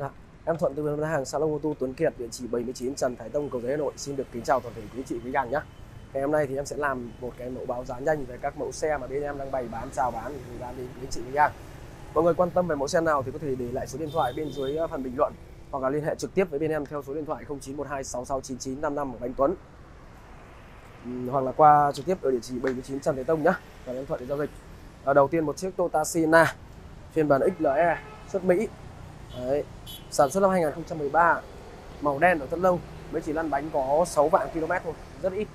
Đó. Em Thuận từ bên hàng salon ô tô Tuấn Kiệt, địa chỉ 79 Trần Thái Tông, Cầu Giấy, Hà Nội. Xin được kính chào toàn thể quý chị quý anh nhé. Ngày hôm nay thì em sẽ làm một cái mẫu báo giá nhanh về các mẫu xe mà bên em đang bày bán, chào bán thì ra đến quý chị quý anh. Mọi người quan tâm về mẫu xe nào thì có thể để lại số điện thoại bên dưới phần bình luận hoặc là liên hệ trực tiếp với bên em theo số điện thoại 0912669955 của anh Tuấn, hoặc là qua trực tiếp ở địa chỉ 79 Trần Thái Tông nhé, và em Thuận để giao dịch. Đầu tiên một chiếc Toyota Sienna phiên bản XLE xuất Mỹ. Đấy, sản xuất năm 2013, màu đen ở thân lâu, mới chỉ lăn bánh có 6 vạn km thôi, rất ít.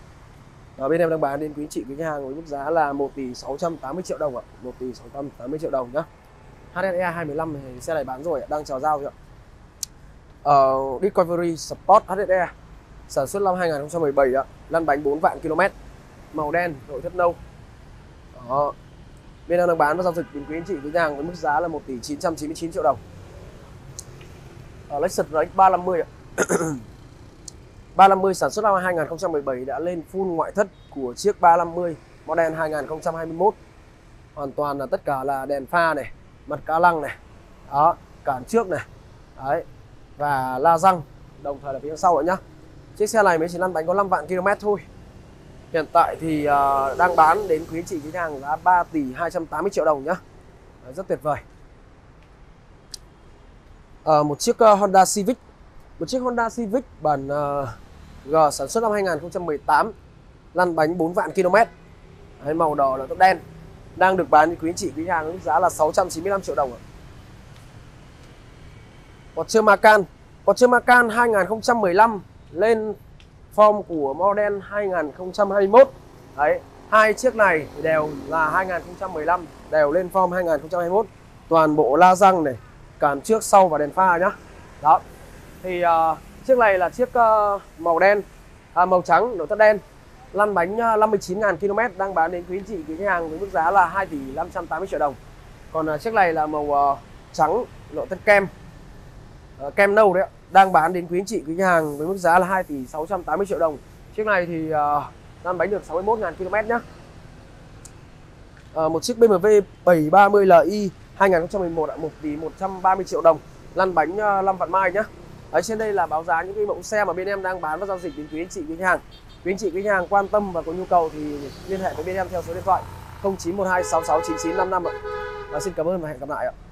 Và bên em đang bán đến quý chị quý khách hàng với mức giá là 1.680 triệu đồng ạ, 1.680 triệu đồng nhá. HSE 25 thì xe này bán rồi, đang chào giao rồi ạ. Discovery Sport HSE, sản xuất năm 2017 ạ, lăn bánh 4 vạn km, màu đen, nội thất nâu. Đó. Bên em đang bán và giao dịch đến quý chị quý khách hàng với mức giá là 1.999 triệu đồng. Lexus RX 350 ạ. 350 sản xuất năm 2017 đã lên full ngoại thất của chiếc 350 model 2021. Hoàn toàn là tất cả là đèn pha này, mặt cá lăng này, đó, cản trước này, đấy, và la răng, đồng thời là phía sau nữa nhá. Chiếc xe này mới chỉ lăn bánh có 5 vạn km thôi. Hiện tại thì đang bán đến quý chị khách hàng giá 3.280 triệu đồng nhá. Đấy, rất tuyệt vời. Một chiếc Honda Civic, bản G, sản xuất năm 2018, lăn bánh 4 vạn km, đấy, màu đỏ là tóc đen, đang được bán quý anh chị quý hàng với giá là 695 triệu đồng ạ. Porsche Macan 2015 lên form của model 2021. Đấy, hai chiếc này đều là 2015, đều lên form 2021, toàn bộ la răng này, cản trước sau và đèn pha nhá. Đó. Thì chiếc này là chiếc màu trắng, nội thất đen, lăn bánh 59.000 km, đang bán đến quý anh chị quý khách hàng với mức giá là 2.580 triệu đồng. Còn chiếc này là màu trắng, nội thất kem, kem nâu đấy ạ, đang bán đến quý anh chị quý khách hàng với mức giá là 2.680 triệu đồng. Chiếc này thì lăn bánh được 61.000 km nhá. Một chiếc BMW 730 Li 2011 ạ, 1.130 triệu đồng, lăn bánh 5 vạn mai nhá. Đấy, trên đây là báo giá những cái mẫu xe mà bên em đang bán và giao dịch đến quý anh chị quý khách hàng. Quý anh chị quý khách hàng quan tâm và có nhu cầu thì liên hệ với bên em theo số điện thoại 0912669955 ạ. Xin cảm ơn và hẹn gặp lại ạ.